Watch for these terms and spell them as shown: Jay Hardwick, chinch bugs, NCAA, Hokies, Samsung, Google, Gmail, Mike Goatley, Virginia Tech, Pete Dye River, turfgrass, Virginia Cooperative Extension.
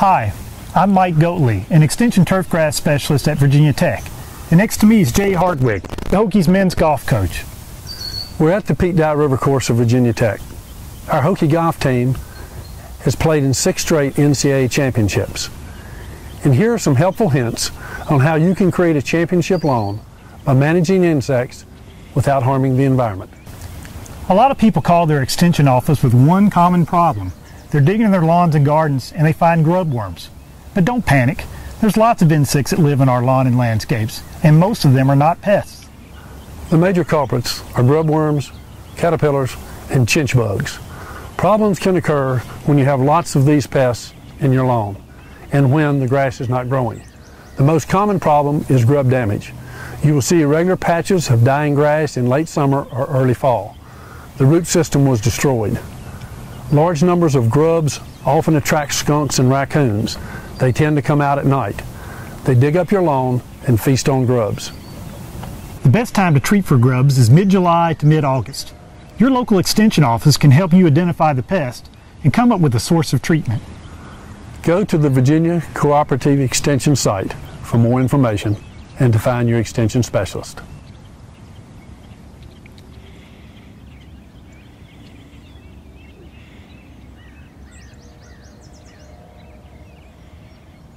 Hi, I'm Mike Goatley, an Extension Turfgrass Specialist at Virginia Tech. And next to me is Jay Hardwick, the Hokies men's golf coach. We're at the Pete Dye River course of Virginia Tech. Our Hokie golf team has played in 6 straight NCAA championships. And here are some helpful hints on how you can create a championship lawn by managing insects without harming the environment. A lot of people call their extension office with one common problem. They're digging their lawns and gardens and they find grub worms. But don't panic. There's lots of insects that live in our lawn and landscapes, and most of them are not pests. The major culprits are grub worms, caterpillars, and chinch bugs. Problems can occur when you have lots of these pests in your lawn and when the grass is not growing. The most common problem is grub damage. You will see irregular patches of dying grass in late summer or early fall. The root system was destroyed. Large numbers of grubs often attract skunks and raccoons. They tend to come out at night. They dig up your lawn and feast on grubs. The best time to treat for grubs is mid-July to mid-August. Your local extension office can help you identify the pest and come up with a source of treatment. Go to the Virginia Cooperative Extension site for more information and to find your extension specialist.